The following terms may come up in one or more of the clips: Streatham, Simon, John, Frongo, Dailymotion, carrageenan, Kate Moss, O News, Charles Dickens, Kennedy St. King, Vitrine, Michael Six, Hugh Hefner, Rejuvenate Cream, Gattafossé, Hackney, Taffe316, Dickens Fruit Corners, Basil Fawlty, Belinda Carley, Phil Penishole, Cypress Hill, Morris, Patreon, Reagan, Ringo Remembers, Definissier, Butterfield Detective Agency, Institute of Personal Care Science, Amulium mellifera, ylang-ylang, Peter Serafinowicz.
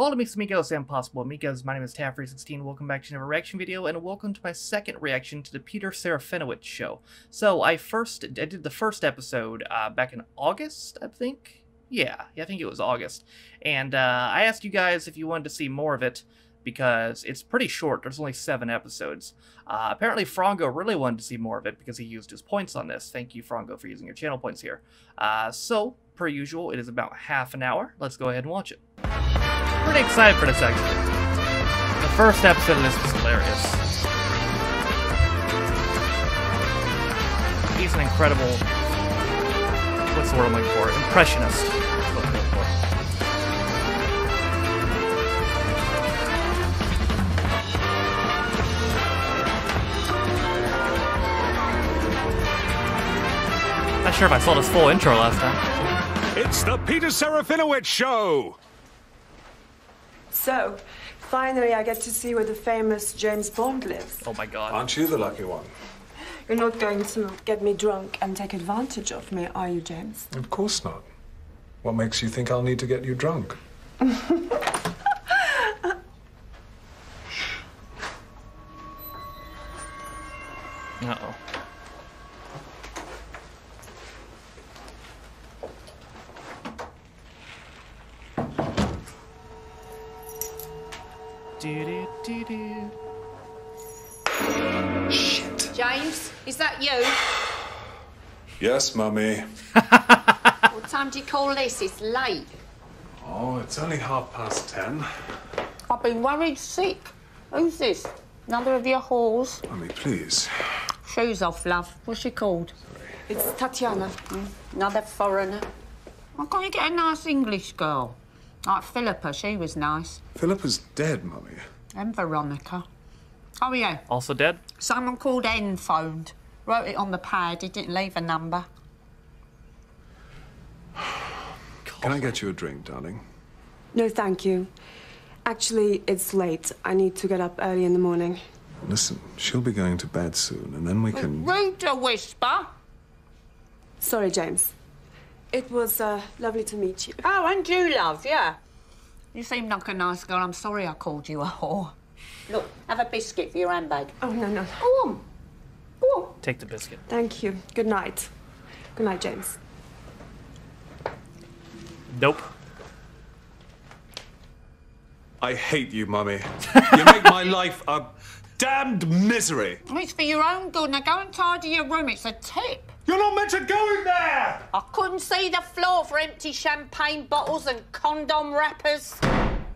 Hola amigos, amigos, and possible amigos, my name is Taffe316, welcome back to another reaction video, and welcome to my second reaction to the Peter Serafinowicz show. So, I did the first episode back in August, I think? Yeah, I think it was August. And I asked you guys if you wanted to see more of it, because it's pretty short, there's only 7 episodes. Apparently Frongo really wanted to see more of it, because he used his points on this. Thank you, Frongo, for using your channel points here. So, per usual, it is about half an hour. Let's go ahead and watch it. Pretty excited for this, actually. The first episode of this was hilarious. He's an incredible... what's the word I'm looking for? Impressionist. Not sure if I saw this full intro last time. It's the Peter Serafinowicz Show! So, finally I get to see where the famous James Bond lives. Oh my god. Aren't you the lucky one? You're not going to get me drunk and take advantage of me, are you, James? Of course not. What makes you think I'll need to get you drunk? Uh-oh. Shit. James, is that you? Yes, Mummy. What time do you call this? It's late. Oh, it's only 10:30. I've been worried sick. Who's this? Another of your whores? Mummy, please. Shoes off, love. What's she called? Sorry. It's Tatiana. Another foreigner. Why can't you get a nice English girl? Like Philippa, she was nice. Philippa's dead, Mummy. And Veronica. Oh, yeah. Also dead? Someone called N phoned. Wrote it on the pad. He didn't leave a number. Can I get you a drink, darling? No, thank you. Actually, it's late. I need to get up early in the morning. Listen, she'll be going to bed soon, and then we can... Read a whisper. Sorry, James. It was lovely to meet you. Oh, and you, love, yeah. You seem like a nice girl. I'm sorry I called you a whore. Look, have a biscuit for your handbag. Oh, no, no. Go on. Go on. Take the biscuit. Thank you. Good night. Good night, James. Nope. I hate you, Mummy. You make my life a damned misery. It's for your own good. Now go and tidy your room. It's a tip. You're not meant to go in there! I couldn't see the floor for empty champagne bottles and condom wrappers.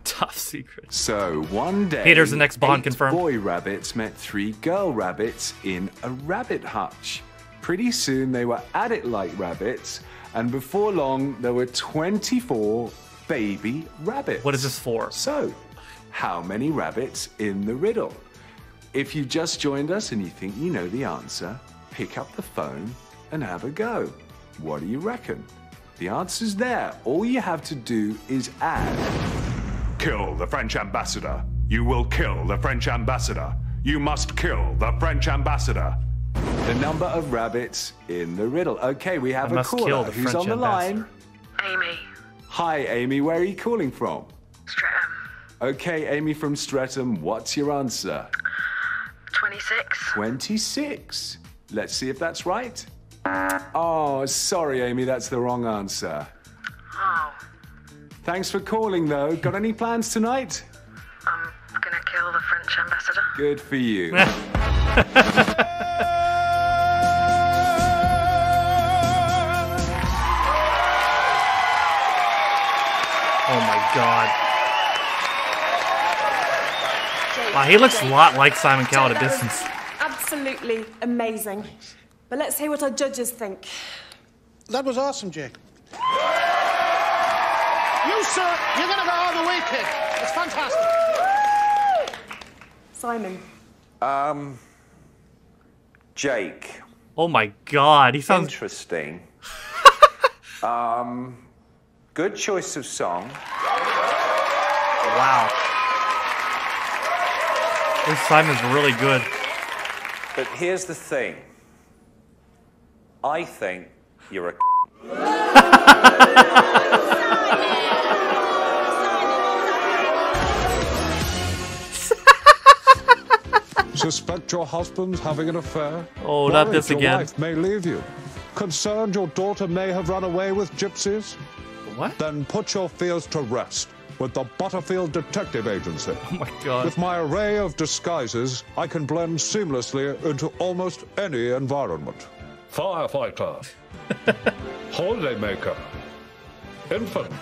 Tough secret. So, one day... Peter's the next Bond confirmed. Boy rabbits met 3 girl rabbits in a rabbit hutch. Pretty soon they were at it like rabbits, and before long there were 24 baby rabbits. What is this for? So, how many rabbits in the riddle? If you just joined us and you think you know the answer, pick up the phone and have a go. What do you reckon? The answer's there. All you have to do is add. Kill the French ambassador. You will kill the French ambassador. You must kill the French ambassador. The number of rabbits in the riddle. Okay, we have a caller who's on the line. Amy. Hi, Amy. Where are you calling from? Streatham. Okay, Amy from Streatham. What's your answer? 26. 26. Let's see if that's right. Oh, sorry, Amy, that's the wrong answer. Oh. Thanks for calling, though. Got any plans tonight? I'm gonna kill the French ambassador. Good for you. Oh, my God. Wow, he looks a lot like Simon Cowell at a distance. Absolutely amazing. But let's hear what our judges think. That was awesome, Jake. You, sir, you're going to go all the way, kid. It's fantastic. Simon. Jake. Oh, my God. He sounds... interesting. Good choice of song. Wow. This Simon's really good. But here's the thing. I think you're a Simon, Simon, Simon, suspect your husband's having an affair? Oh, not this again. Your wife may leave you. Concerned your daughter may have run away with gypsies? What? Then put your fears to rest with the Butterfield Detective Agency. Oh my God. With my array of disguises, I can blend seamlessly into almost any environment. Firefighter. Holidaymaker. Infant.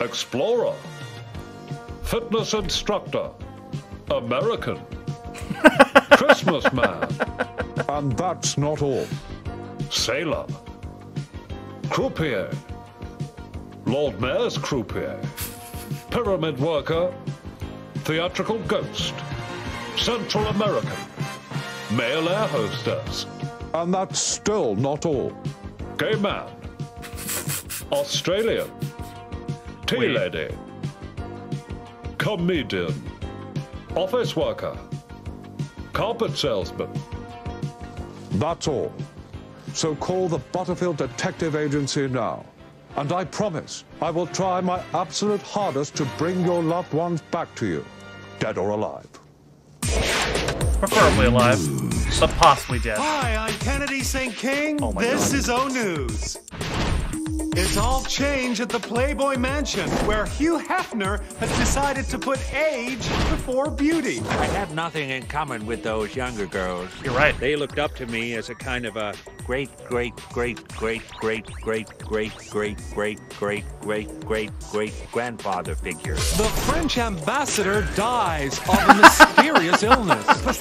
Explorer. Fitness instructor. American. Christmas man. And that's not all. Sailor. Croupier. Lord Mayor's croupier. Pyramid worker. Theatrical ghost. Central American. Male air hostess. And that's still not all. Gay man. Australian. Tea lady. Comedian. Office worker. Carpet salesman. That's all. So call the Butterfield Detective Agency now. And I promise I will try my absolute hardest to bring your loved ones back to you, dead or alive. Preferably alive, but possibly dead. Hi, I'm Kennedy St. King. Oh my God. This is O News. It's all change at the Playboy Mansion, where Hugh Hefner has decided to put age before beauty. I have nothing in common with those younger girls. You're right. They looked up to me as a kind of a great-great-great-great-great-great-great-great-great-great-great-great-grandfather figure. The French ambassador dies of a mysterious illness.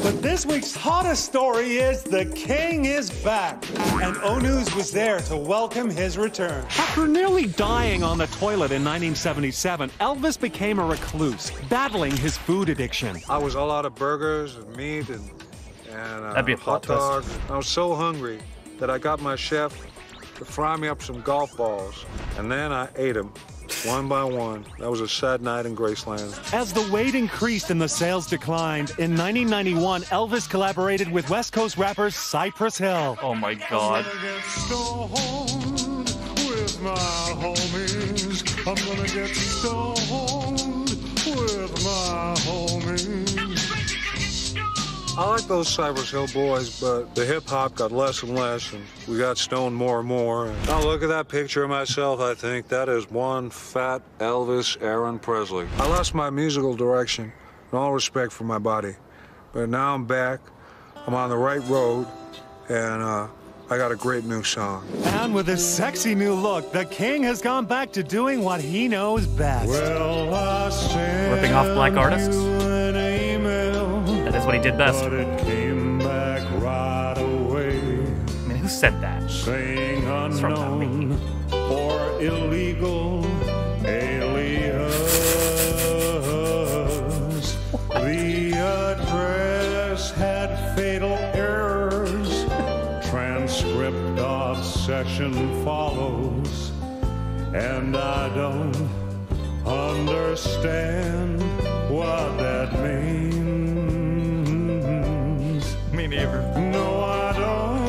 But this week's hottest story is the king is back, and O News was there to welcome his return. After nearly dying on the toilet in 1977, Elvis became a recluse, battling his food addiction. I was all out of burgers and meat and that'd be a hot dogs. I was so hungry that I got my chef to fry me up some golf balls, and then I ate them. One by one. That was a sad night in Graceland. As the weight increased and the sales declined, in 1991, Elvis collaborated with West Coast rappers Cypress Hill. Oh my God. I'm gonna get stoned with my homies. I'm gonna get stoned with my homies. I like those Cypress Hill boys, but the hip-hop got less and less, and we got stoned more and more. Now look at that picture of myself. I think that is one fat Elvis Aaron Presley. I lost my musical direction and all respect for my body. But now I'm back. I'm on the right road. And I got a great new song. And with his sexy new look, the king has gone back to doing what he knows best. Well, I send ripping off black artists. An email, that is what he did best. But it came back right away. Who said that? Saying unknown or illegal alias. The address had fatal errors. Transcript of session follows. And I don't understand what that means. Me neither. No, I don't.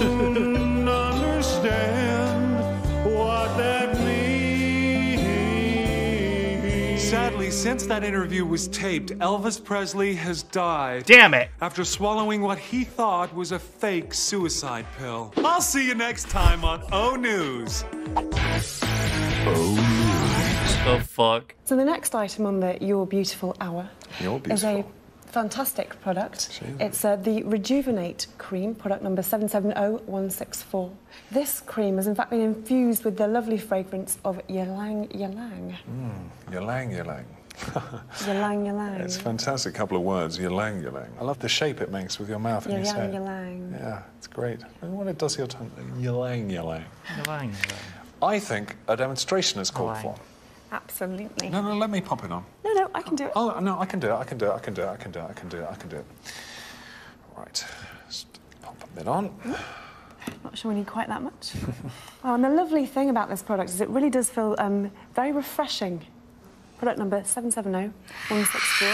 Sadly, since that interview was taped, Elvis Presley has died. Damn it! After swallowing what he thought was a fake suicide pill. I'll see you next time on O News. Oh, the fuck. So the next item on the Your Beautiful Hour is a fantastic product. It's the Rejuvenate Cream, product number 770164. This cream has in fact been infused with the lovely fragrance of ylang-ylang. Ylang-ylang. Ylang-ylang. It's a fantastic couple of words, ylang-ylang. I love the shape it makes with your mouth and your head. Ylang-ylang. Yeah, it's great. And what it does to your tongue, ylang-ylang. Ylang-ylang. I think a demonstration is called for. Absolutely. No, no, let me pop it on. No, no, I can do it. Oh, no, I can do it, I can do it, I can do it, I can do it, I can do it, I can do it. Right, just pop it on. Not sure we need quite that much. Oh, and the lovely thing about this product is it really does feel very refreshing. Product number 770164.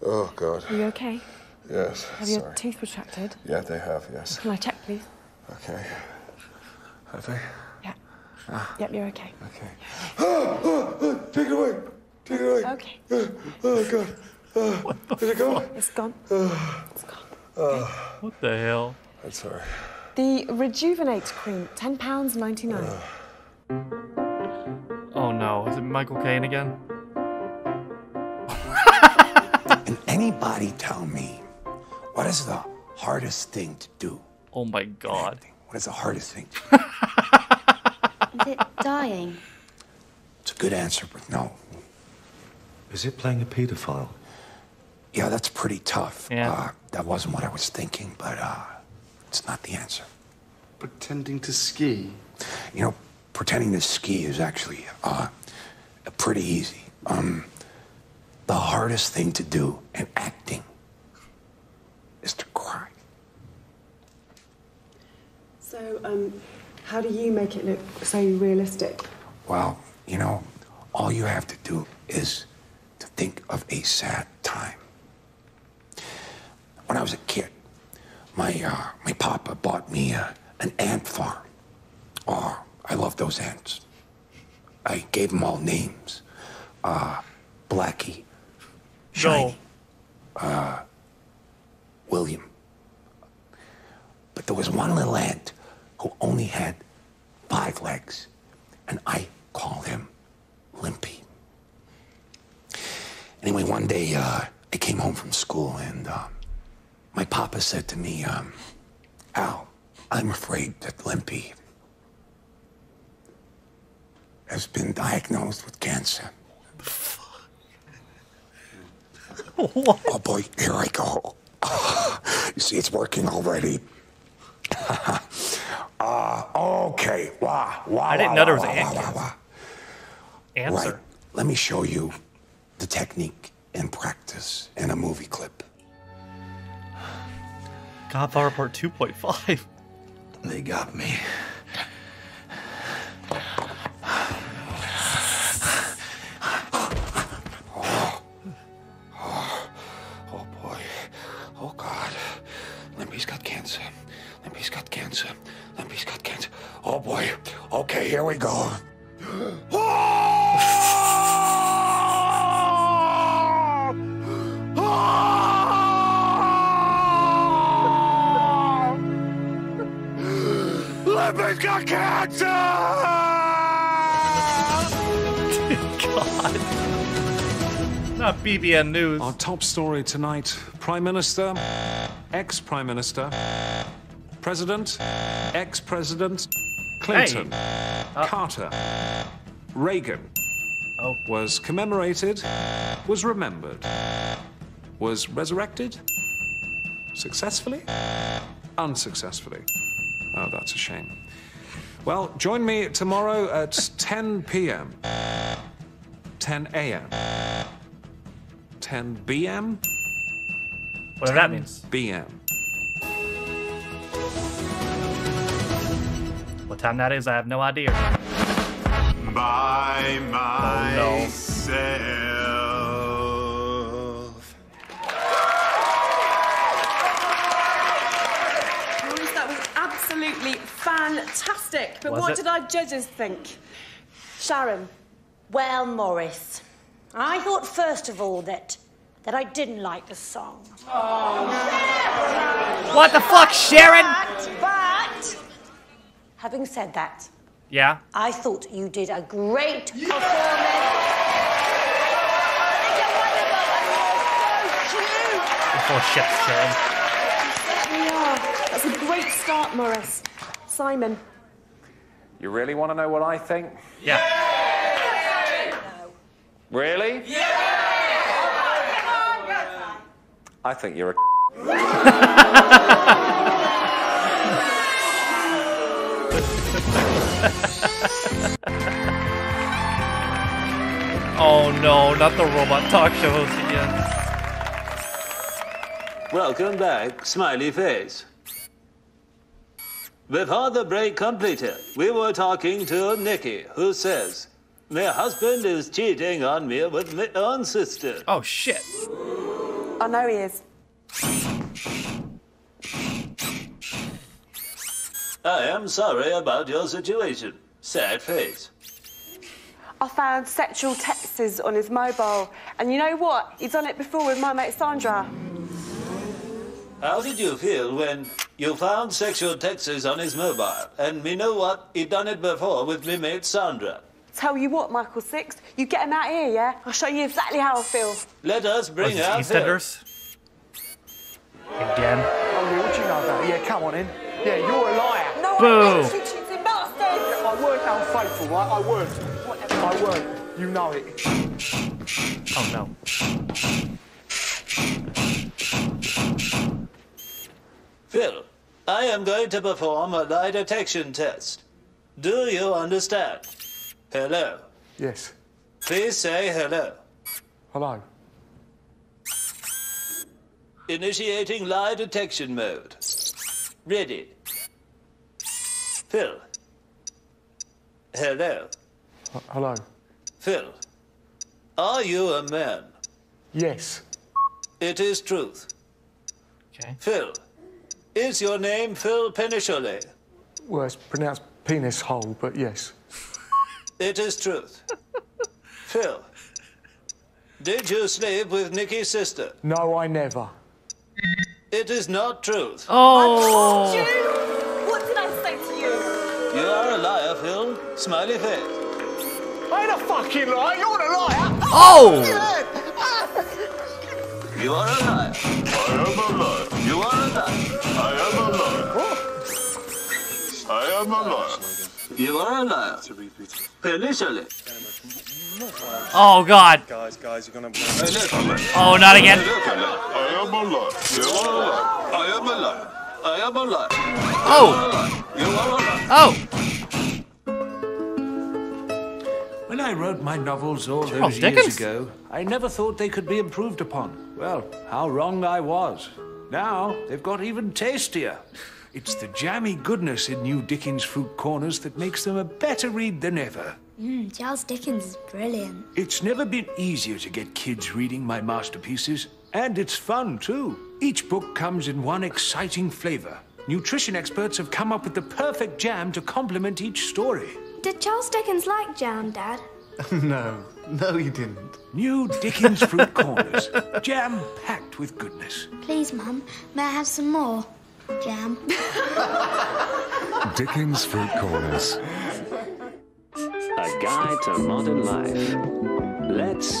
Oh, God. Are you OK? Yes, have your teeth retracted? Yeah, they have, yes. Can I check, please? OK. Have they? Yeah. Yep, you're okay. Okay. Take it away. Take it away. Okay. Oh, God. What the is it gone? It's gone. It's gone. What the hell? I'm sorry. The Rejuvenate Cream, £10.99. Oh, no. Is it Michael Caine again? Can anybody tell me what is the hardest thing to do? Oh, my God. What is the hardest thing to do? Is it dying? It's a good answer, but no. Is it playing a pedophile? Yeah, that's pretty tough. Yeah. That wasn't what I was thinking, but it's not the answer. Pretending to ski? You know, pretending to ski is actually pretty easy. The hardest thing to do in acting is to cry. So, how do you make it look so realistic? Well, you know, all you have to do is to think of a sad time. When I was a kid, my papa bought me an ant farm. Oh, I love those ants. I gave them all names. Blackie, Shiny, William. But there was one little ant who only had 5 legs, and I call him Limpy. Anyway, one day I came home from school, and my papa said to me, Al, I'm afraid that Limpy has been diagnosed with cancer. What? Oh boy, here I go. You see, it's working already. Okay. I didn't know there was an answer. Right. Let me show you the technique and practice in a movie clip. Godfather Part 2.5. They got me. Oh boy. Oh God. Limpy's got cancer. Limpy's got cancer. Limpy's got cancer. Oh boy. Okay, here we go. Limpy's got cancer! God. Not BBN News. Our top story tonight. Prime Minister, ex-Prime Minister, President, ex-President, Clinton, hey. Carter, Reagan, was commemorated, was remembered, was resurrected, successfully, unsuccessfully. Oh, that's a shame. Well, join me tomorrow at 10 p.m., 10 a.m., 10 b.m., whatever that means. B.m. What time that is, I have no idea. By myself. Boys, that was absolutely fantastic. But what did our judges think? Sharon. Well, Morris, I thought first of all that I didn't like the song. Oh. What the fuck, Sharon? But having said that, yeah, I thought you did a great performance. Before ships, Sharon. Yeah, that's a great start, Morris. Simon. You really want to know what I think? Yeah. No. Really? Yeah. I think you're a Oh no, not the robot talk show host again. Welcome back, smiley face. Before the break completed, we were talking to Nikki, who says, my husband is cheating on me with my own sister. Oh shit. Oh, no, he is. I am sorry about your situation. Sarah, please. I found sexual texts on his mobile. And you know what? He's done it before with my mate Sandra. How did you feel when you found sexual texts on his mobile? And me know what? He'd done it before with me mate Sandra. Tell you what, Michael Six, you get him out here, yeah? I'll show you exactly how I feel. Let us bring out EastEnders. Again. Oh, yeah, what do you know about it? Yeah, come on in. Yeah, you're a liar. No, I actually cheated bastards. I weren't unfaithful, right? I weren't. Whatever. I weren't. You know it. Oh, no. Phil, I am going to perform a lie detection test. Do you understand? Hello. Yes. Please say hello. Hello. Initiating lie detection mode. Ready. Phil. Hello. Hello. Phil. Are you a man? Yes. It is truth. Okay. Phil. Is your name Phil Penishole? Well, it's pronounced penis hole, but yes. It is truth. Phil, did you sleep with Nikki's sister? No, I never. It is not truth. Oh! I told you! What did I say to you? You are a liar, Phil. Smiley face. I ain't a fucking liar. You're a liar. Oh! Yeah. You are a liar. I am a liar. You are a liar. I am a liar. Oh. I am a liar. You are a liar. Initially. Oh, God. Guys, you're gonna... Oh, not again. I am a liar. You are a liar. I am a liar. I am a liar. Oh. You are a liar. Oh. When I wrote my novels all those years ago, I never thought they could be improved upon. Well, how wrong I was. Now, they've got even tastier. It's the jammy goodness in new Dickens Fruit Corners that makes them a better read than ever. Charles Dickens is brilliant. It's never been easier to get kids reading my masterpieces, and it's fun, too. Each book comes in one exciting flavor. Nutrition experts have come up with the perfect jam to complement each story. Did Charles Dickens like jam, Dad? No, he didn't. New Dickens Fruit Corners, jam-packed with goodness. Please, Mum, may I have some more? Jam. Dickens Fruit Corners. A guide to modern life. Let's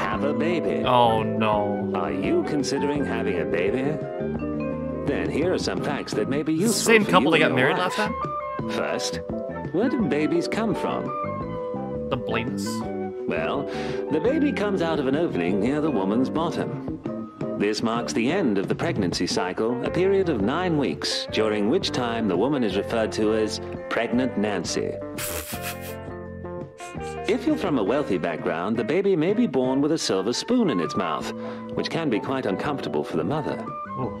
have a baby. Oh, no. Are you considering having a baby? Then here are some facts that may be useful. Same couple that got married last time? First, where do babies come from? The blinks. Well, the baby comes out of an opening near the woman's bottom. This marks the end of the pregnancy cycle, a period of 9 weeks, during which time the woman is referred to as Pregnant Nancy. If you're from a wealthy background, the baby may be born with a silver spoon in its mouth, which can be quite uncomfortable for the mother. Oh.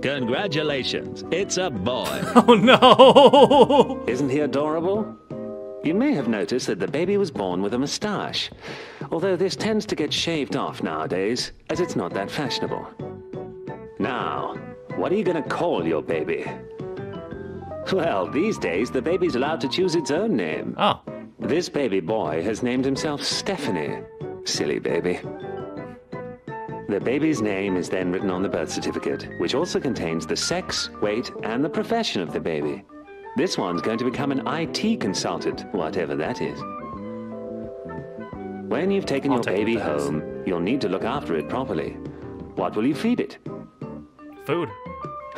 Congratulations, it's a boy. Oh no! Isn't he adorable? You may have noticed that the baby was born with a moustache, although this tends to get shaved off nowadays, as it's not that fashionable. Now, what are you going to call your baby? Well, these days, the baby's allowed to choose its own name. Oh. This baby boy has named himself Stephanie. Silly baby. The baby's name is then written on the birth certificate, which also contains the sex, weight, and the profession of the baby. This one's going to become an IT consultant, whatever that is. When you've taken your baby home, you'll need to look after it properly. What will you feed it? Food.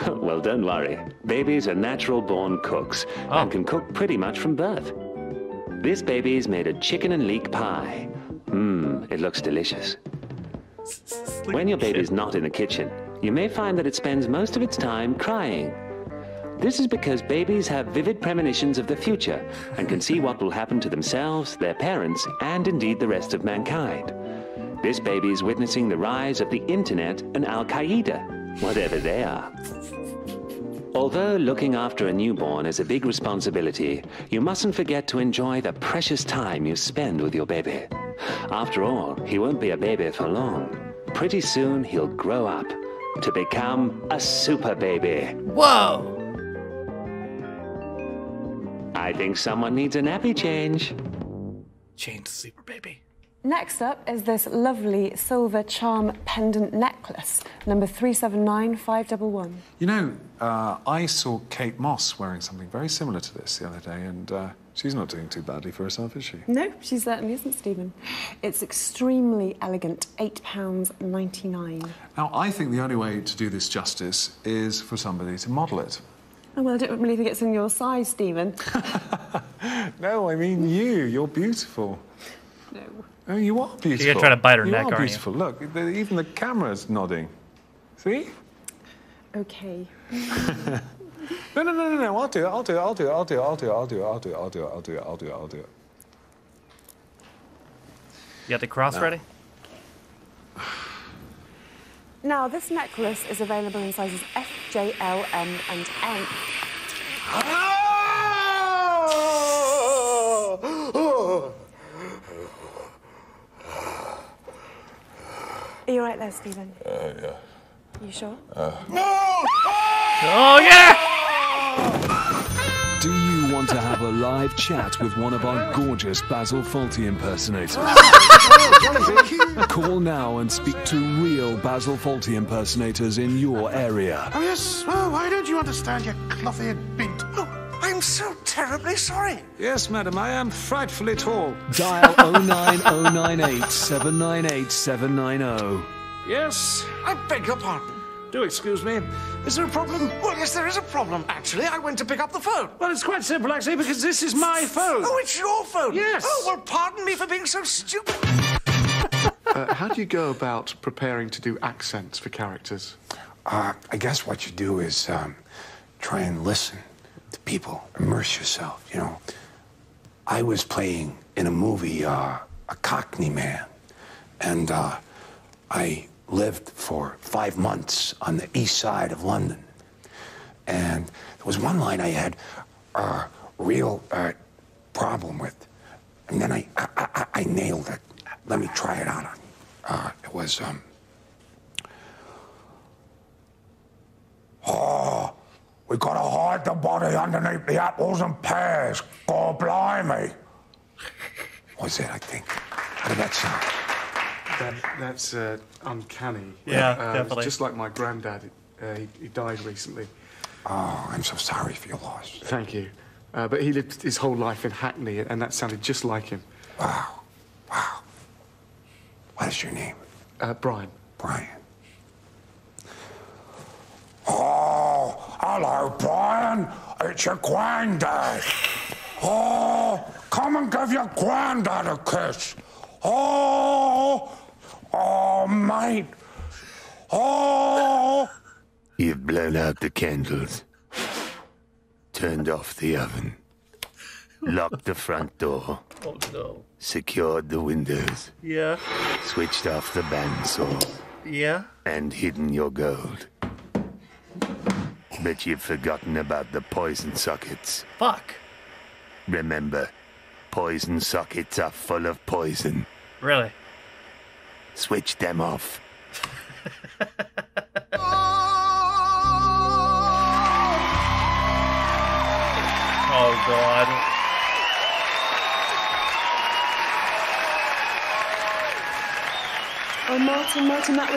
Well, don't worry. Babies are natural-born cooks and can cook pretty much from birth. This baby's made a chicken and leek pie. Mmm, it looks delicious. When your baby's not in the kitchen, you may find that it spends most of its time crying. This is because babies have vivid premonitions of the future and can see what will happen to themselves, their parents, and indeed the rest of mankind. This baby is witnessing the rise of the internet and Al-Qaeda, whatever they are. Although looking after a newborn is a big responsibility, you mustn't forget to enjoy the precious time you spend with your baby. After all, he won't be a baby for long. Pretty soon he'll grow up to become a super baby. Whoa! I I think someone needs a nappy change. Change the sleeper, baby. Next up is this lovely silver charm pendant necklace, number 379511. You know, I saw Kate Moss wearing something very similar to this the other day, and she's not doing too badly for herself, is she? No, she certainly isn't, Stephen. It's extremely elegant, £8.99. Now, I think the only way to do this justice is for somebody to model it. Oh, well, I don't really think it's in your size, Stephen. No, I mean you. You're beautiful. No. Oh, you are beautiful. You're going to try to bite her neck, aren't you? You are beautiful. Look, even the camera's nodding. See? Okay. No. I'll do it. You got the cross ready? Now, this necklace is available in sizes F, J, L, M, and N. Are you right there, Stephen? Yeah. You sure? No! Oh, yeah! Do you want to have a live chat with one of our gorgeous Basil Fawlty impersonators? Call now and speak to real Basil Fawlty impersonators in your area. Oh, yes. Oh, why don't you understand, you cloth-eared bint? Oh, I'm so terribly sorry. Yes, madam, I am frightfully tall. Dial 09098 798 790. Yes, I beg your pardon. Do excuse me. Is there a problem? Well, yes, there is a problem, actually. I went to pick up the phone. Well, it's quite simple, actually, because this is my phone. Oh, it's your phone? Yes. Oh, well, pardon me for being so stupid. How do you go about preparing to do accents for characters? I guess what you do is try and listen to people. Immerse yourself, you know. I was playing in a movie a Cockney man, and I lived for 5 months on the east side of London. And there was one line I had a real problem with. And then I nailed it. Let me try it out on you. It was, oh, we gotta hide the body underneath the apples and pears. God blimey. What was it, I think? How did that sound? That's uncanny. Yeah, definitely. It's just like my granddad. He died recently. Oh, I'm so sorry for your loss. Thank you. But he lived his whole life in Hackney, and that sounded just like him. Wow. Wow. What is your name? Brian. Brian. Oh, hello, Brian. It's your granddad. Oh, come and give your granddad a kiss. Oh, oh, mate. Oh. You've blown out the candles, turned off the oven, locked the front door, oh, no. Secured the windows, yeah, switched off the bandsaw, yeah, and hidden your gold. But you've forgotten about the poison sockets. Fuck. Remember. Poison sockets are full of poison. Really? Switch them off. Oh, God. Oh, Martin, that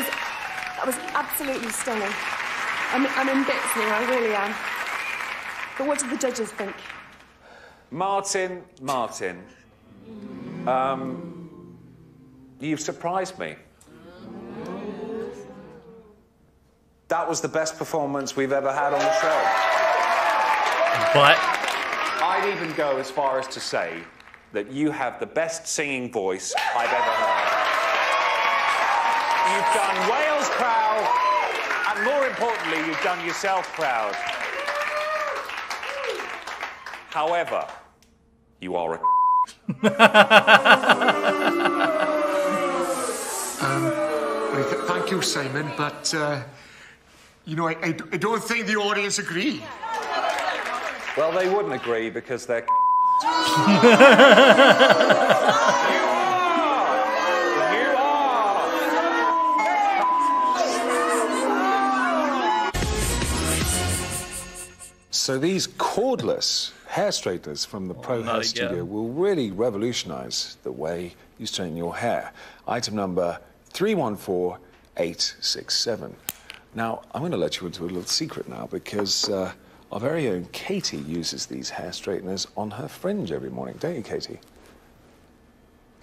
was absolutely stunning. I'm in bits here, I really am. But what did the judges think? Martin, you've surprised me. That was the best performance we've ever had on the show. But I'd even go as far as to say that you have the best singing voice I've ever heard. You've done Wales proud, and more importantly, you've done yourself proud. However, you are a thank you, Simon, but, you know, I don't think the audience agree. Well, they wouldn't agree because they're You are! So these cordless hair straighteners from the Pro Hair Studio will really revolutionise the way you straighten your hair. Item number 314867. Now, I'm going to let you into a little secret now, because our very own Katie uses these hair straighteners on her fringe every morning, don't you, Katie?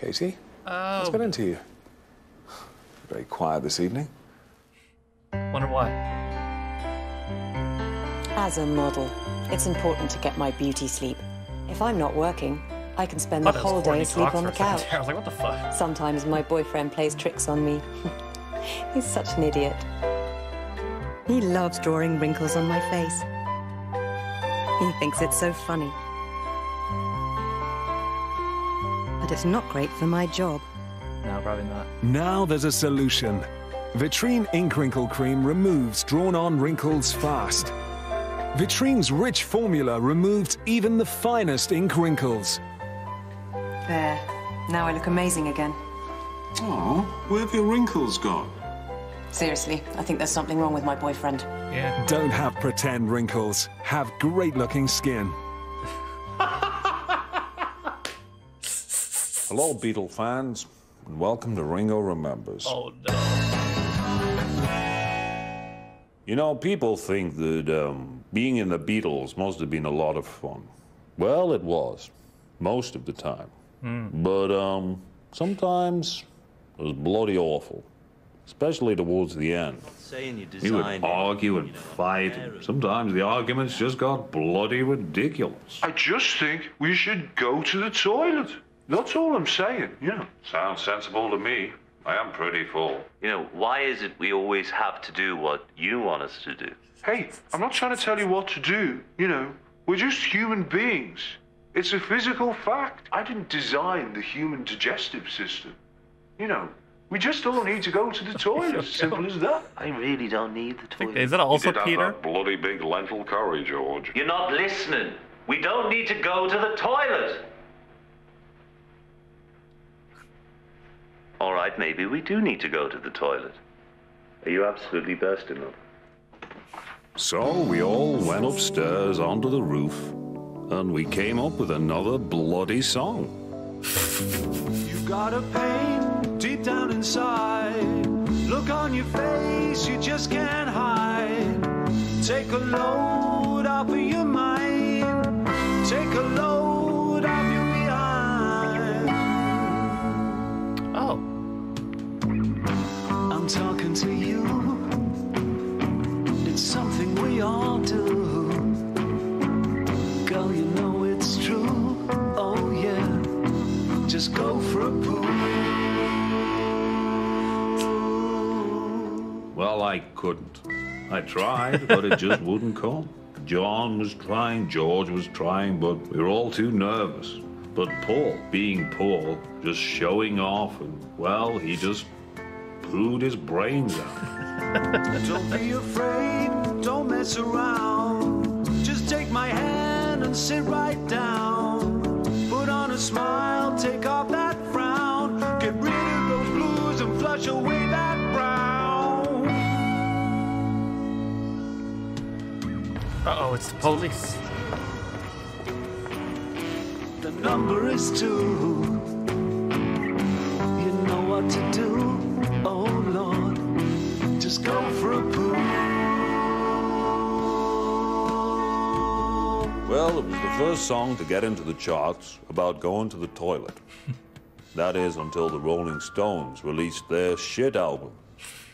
Katie? Oh. What's got into you? Very quiet this evening. Wonder why. As a model, it's important to get my beauty sleep. If I'm not working, I can spend the whole day asleep on the couch. I was like, what the fuck? Sometimes my boyfriend plays tricks on me. He's such an idiot. He loves drawing wrinkles on my face. He thinks it's so funny. But it's not great for my job. No, probably not. Now there's a solution. Vitrine Ink Wrinkle Cream removes drawn-on wrinkles fast. Vitrine's rich formula removes even the finest ink wrinkles. There. Now I look amazing again. Aw, where have your wrinkles gone? Seriously, I think there's something wrong with my boyfriend. Yeah. Don't have pretend wrinkles. Have great-looking skin. Hello, Beatle fans, and welcome to Ringo Remembers. Oh, no. You know, people think that being in the Beatles must have been a lot of fun. Well, it was. Most of the time. Mm. But sometimes it was bloody awful. Especially towards the end. You would argue and fight, and sometimes the arguments just got bloody ridiculous. I just think we should go to the toilet. That's all I'm saying, yeah. Sounds sensible to me. I am pretty full. You know, why is it we always have to do what you want us to do? Hey, I'm not trying to tell you what to do, you know. We're just human beings. It's a physical fact. I didn't design the human digestive system, you know. We just all need to go to the toilet. Simple as that. I really don't need the toilet. Is that also Peter? You did have that bloody big lentil curry, George. You're not listening. We don't need to go to the toilet. All right, maybe we do need to go to the toilet. Are you absolutely bursting up? So we all went upstairs onto the roof, and we came up with another bloody song. You've got a pain deep down inside. Look on your face, you just can't hide. Take a load off of your mind. Take a load off your behind. Oh. I'm talking to you. It's something we all do. Girl, you know it's true. Oh, yeah. Just go for a poo. Well, I couldn't. I tried, but it just wouldn't come. John was trying, George was trying, but we were all too nervous. But Paul, being Paul, just showing off, and, well, he just pooed his brains out. Don't be afraid, don't mess around. Just take my hand and sit right down. Smile, take off that frown, get rid of those blues and flush away that frown. Uh-oh, it's the police. The number is 2. You know what to do, oh Lord, just go for a poo. Well, it was the first song to get into the charts about going to the toilet. That is, until the Rolling Stones released their shit album.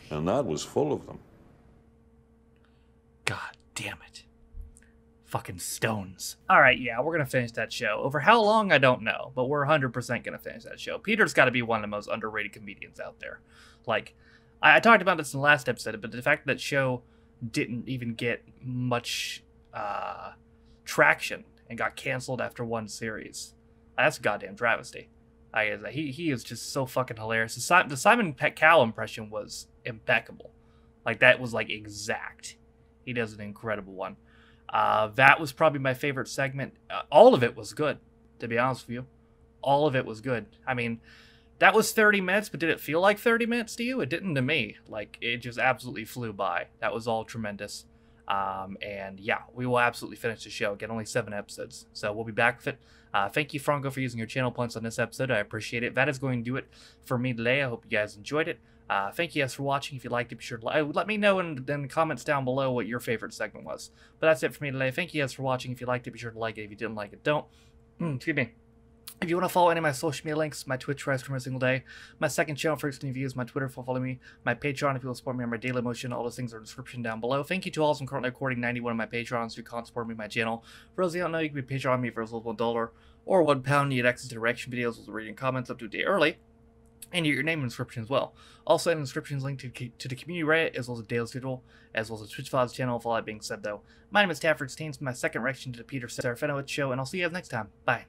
And that was full of them. God damn it. Fucking Stones. All right, yeah, we're going to finish that show. Over how long, I don't know, but we're 100% going to finish that show. Peter's got to be one of the most underrated comedians out there. Like, I talked about this in the last episode, but the fact that show didn't even get much... traction and got canceled after one series. That's a goddamn travesty. He is just so fucking hilarious. The Simon Cowell impression was impeccable. Like, that was like exact. He does an incredible one. That was probably my favorite segment. All of it was good, to be honest with you. All of it was good. I mean, that was 30 minutes, but did it feel like 30 minutes to you? It didn't to me. Like, it just absolutely flew by. That was all tremendous. And yeah, we will absolutely finish the show. Again, only 7 episodes, so we'll be back with it. Thank you, Frongo, for using your channel points on this episode. I appreciate it. That is going to do it for me today. I hope you guys enjoyed it. Thank you guys for watching. If you liked it, be sure to let me know in the comments down below what your favorite segment was. But that's it for me today. Thank you guys for watching. If you liked it, be sure to like it. If you didn't like it, don't. Excuse me. If you want to follow any of my social media links, my Twitch streams every single day, my second channel for exclusive views, my Twitter for following me, my Patreon if you will support me on my daily motion, all those things are in the description down below. Thank you to all of them currently recording 91 of my Patreons who can't support me on my channel. For those who don't know, you can be Patreon me for as little as $1 or £1. You get access to reaction videos with reading comments up to a day early. And your name in the description as well. Also, in the description is linked to the community Reddit, as well as a daily schedule, as well as a Twitch files channel. With all that being said, though, my name is Taffe316, my second reaction to the Peter Serafinowicz show, and I'll see you guys next time. Bye.